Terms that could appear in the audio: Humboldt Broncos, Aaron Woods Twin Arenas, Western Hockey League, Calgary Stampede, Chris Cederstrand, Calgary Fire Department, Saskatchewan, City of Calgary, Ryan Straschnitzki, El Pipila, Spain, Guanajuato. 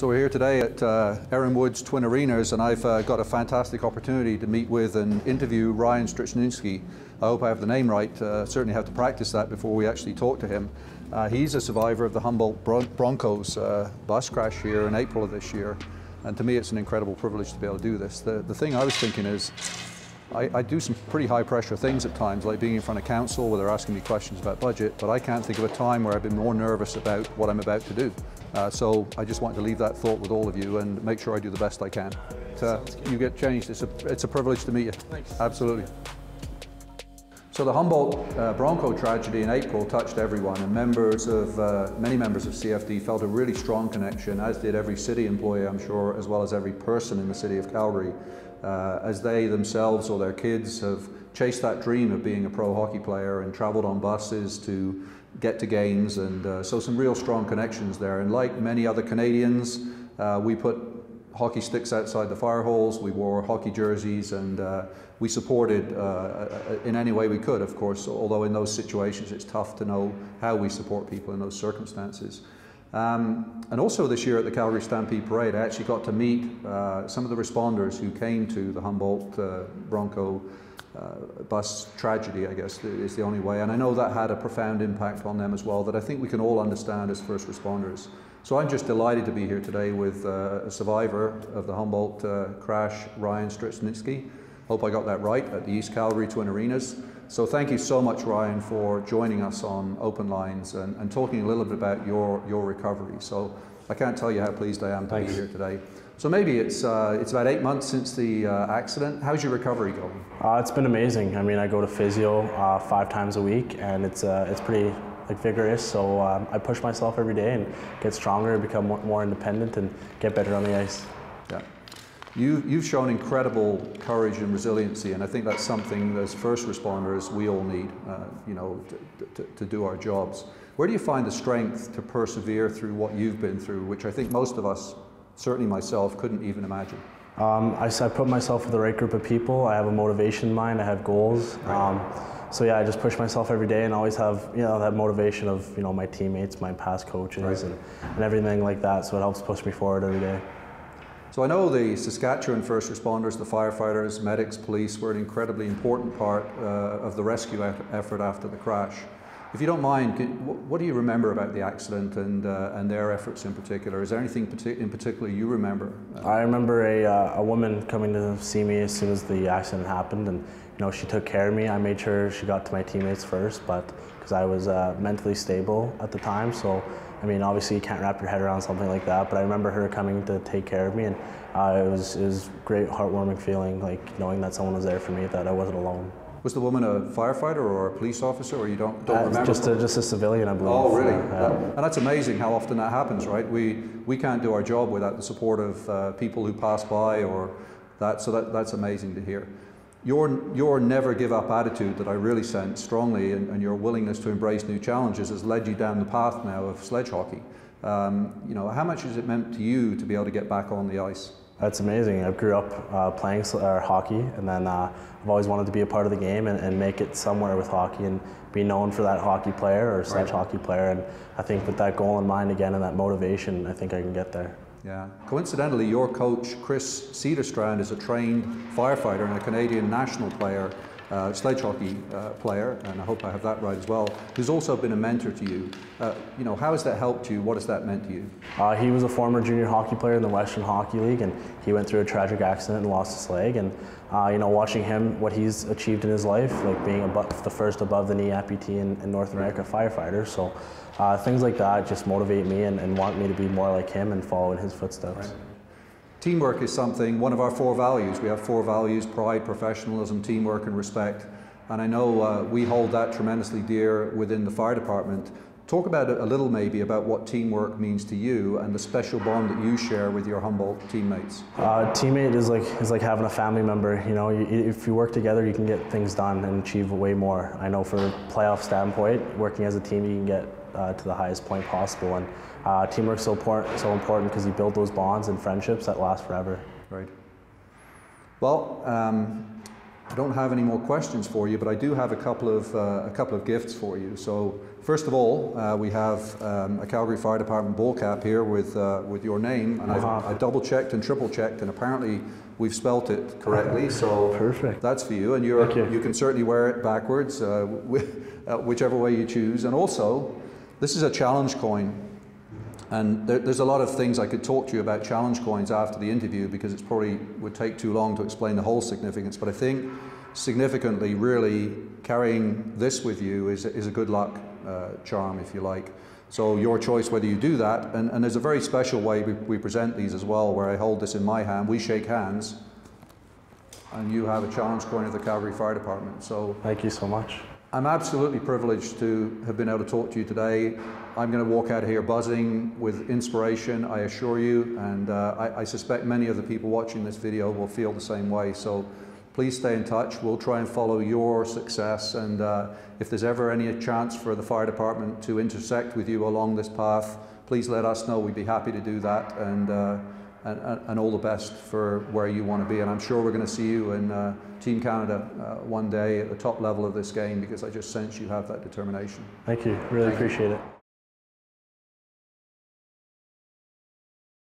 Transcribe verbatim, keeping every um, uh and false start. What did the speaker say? So we're here today at uh, Aaron Woods Twin Arenas, and I've uh, got a fantastic opportunity to meet with and interview Ryan Straschnitzki. I hope I have the name right. Uh, certainly have to practice that before we actually talk to him. Uh, he's a survivor of the Humboldt Bron Broncos uh, bus crash here in April of this year, and to me it's an incredible privilege to be able to do this. The, the thing I was thinking is, I, I do some pretty high pressure things at times, like being in front of council where they're asking me questions about budget, but I can't think of a time where I've been more nervous about what I'm about to do. Uh, so I just wanted to leave that thought with all of you and make sure I do the best I can. But, uh, you get changed. It's a, it's a privilege to meet you. Thanks. Absolutely. So the Humboldt uh, Bronco tragedy in April touched everyone, and members of, uh, many members of C F D felt a really strong connection, as did every city employee, I'm sure, as well as every person in the city of Calgary, uh, as they themselves or their kids have chased that dream of being a pro hockey player and traveled on buses to get to games, and uh, so some real strong connections there. And like many other Canadians, uh, we put hockey sticks outside the fire holes, we wore hockey jerseys, and uh, we supported uh, in any way we could, of course, although in those situations it's tough to know how we support people in those circumstances. Um, and also this year at the Calgary Stampede Parade, I actually got to meet uh, some of the responders who came to the Humboldt uh, Bronco uh, bus tragedy, I guess is the only way, and I know that had a profound impact on them as well, that I think we can all understand as first responders. So I'm just delighted to be here today with uh, a survivor of the Humboldt uh, crash, Ryan Straschnitzki. Hope I got that right, at the East Calgary Twin Arenas. So thank you so much, Ryan, for joining us on Open Lines and, and talking a little bit about your, your recovery. So I can't tell you how pleased I am to Thanks. Be here today. So maybe it's, uh, it's about eight months since the uh, accident. How's your recovery going? Uh, it's been amazing. I mean, I go to physio uh, five times a week, and it's, uh, it's pretty like vigorous, so um, I push myself every day and get stronger, become more, more independent, and get better on the ice. Yeah, you, you've shown incredible courage and resiliency, and I think that's something as first responders we all need, uh, you know, to, to, to do our jobs. Where do you find the strength to persevere through what you've been through, which I think most of us, certainly myself, couldn't even imagine? Um, I, I put myself with the right group of people. I have a motivation in mind. I have goals. Right. Um, So yeah, I just push myself every day and always have, you know, that motivation of, you know, my teammates, my past coaches, right. and, and everything like that. So it helps push me forward every day. So I know the Saskatchewan first responders, the firefighters, medics, police, were an incredibly important part uh, of the rescue effort after the crash. If you don't mind, what do you remember about the accident and, uh, and their efforts in particular? Is there anything in particular you remember? I remember a, uh, a woman coming to see me as soon as the accident happened, and you know, she took care of me. I made sure she got to my teammates first, but because I was uh, mentally stable at the time, so I mean, obviously you can't wrap your head around something like that, but I remember her coming to take care of me, and uh, it was, it was a great heartwarming feeling, like knowing that someone was there for me, that I wasn't alone. Was the woman a firefighter or a police officer, or you don't, don't uh, remember? Just a, just a civilian, I believe. Oh, really? Yeah. That, and that's amazing how often that happens, right? We, we can't do our job without the support of uh, people who pass by or that, so that, that's amazing to hear. Your, your never give up attitude that I really sense strongly, and, and your willingness to embrace new challenges has led you down the path now of sledge hockey. Um, you know, how much has it meant to you to be able to get back on the ice? That's amazing. I grew up uh, playing uh, hockey, and then uh, I've always wanted to be a part of the game and, and make it somewhere with hockey and be known for that hockey player or sledge right. hockey player. And I think with that goal in mind again and that motivation, I think I can get there. Yeah. Coincidentally, your coach, Chris Cederstrand, is a trained firefighter and a Canadian national player, uh, sledge hockey uh, player, and I hope I have that right as well, who's also been a mentor to you. Uh, you know, how has that helped you? What has that meant to you? Uh, he was a former junior hockey player in the Western Hockey League, and he went through a tragic accident and lost his leg. And uh, you know, watching him, what he's achieved in his life, like being above, the first above-the-knee amputee in, in North America firefighter. So. Uh, things like that just motivate me and, and want me to be more like him and follow in his footsteps. Right. Teamwork is something, one of our four values. We have four values: pride, professionalism, teamwork, and respect. And I know uh, we hold that tremendously dear within the fire department. Talk about a little maybe about what teamwork means to you and the special bond that you share with your Humboldt teammates. Uh, teammate is like is like having a family member. You know, you, if you work together, you can get things done and achieve way more. I know, for a playoff standpoint, working as a team, you can get uh, to the highest point possible. And uh, teamwork's so important, so important because you build those bonds and friendships that last forever. Right. Well. Um, I don't have any more questions for you, but I do have a couple of, uh, a couple of gifts for you. So first of all, uh, we have um, a Calgary Fire Department ball cap here with, uh, with your name. And wow. I've, I double checked and triple checked, and apparently we've spelt it correctly. So perfect. That's for you, and you're, you. you can certainly wear it backwards, uh, whichever way you choose. And also, this is a challenge coin. And there, there's a lot of things I could talk to you about challenge coins after the interview, because it's probably would take too long to explain the whole significance. But I think significantly, really, carrying this with you is, is a good luck uh, charm, if you like. So your choice whether you do that. And, and there's a very special way we, we present these as well, where I hold this in my hand. We shake hands. And you have a challenge coin of the Calgary Fire Department. So thank you so much. I'm absolutely privileged to have been able to talk to you today. I'm going to walk out of here buzzing with inspiration, I assure you, and uh, I, I suspect many of the people watching this video will feel the same way. So please stay in touch. We'll try and follow your success, and uh, if there's ever any chance for the fire department to intersect with you along this path, please let us know. We'd be happy to do that, and, uh, and, and all the best for where you want to be. And I'm sure we're going to see you in uh, Team Canada uh, one day at the top level of this game, because I just sense you have that determination. Thank you. Really Thank appreciate you. it.